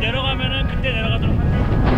내려가면은 그때 내려가도록 할게요.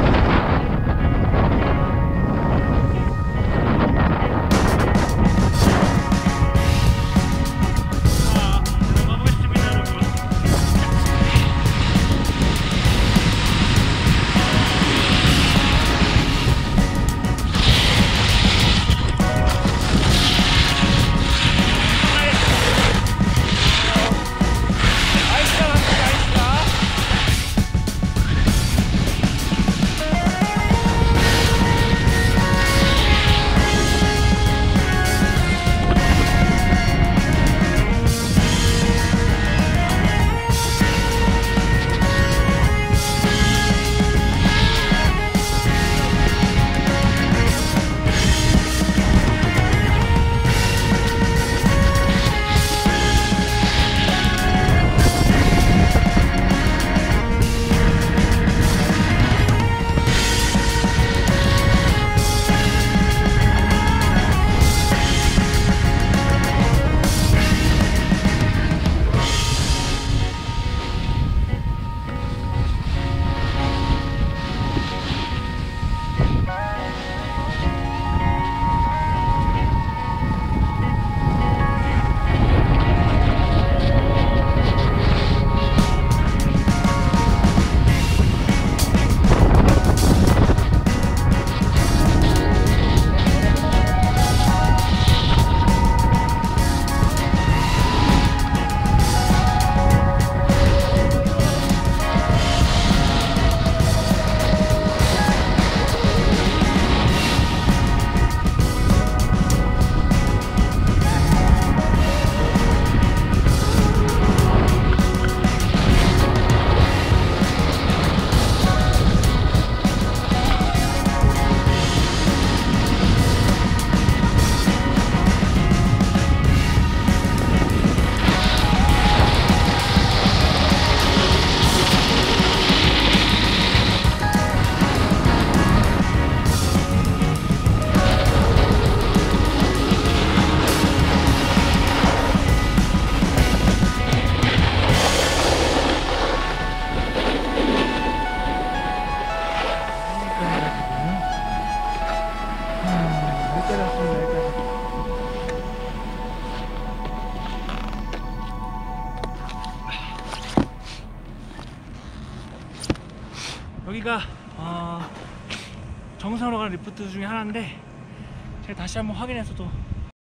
여기가 정상으로 가는 리프트 중에 하나인데 제가 다시 한번 확인해서도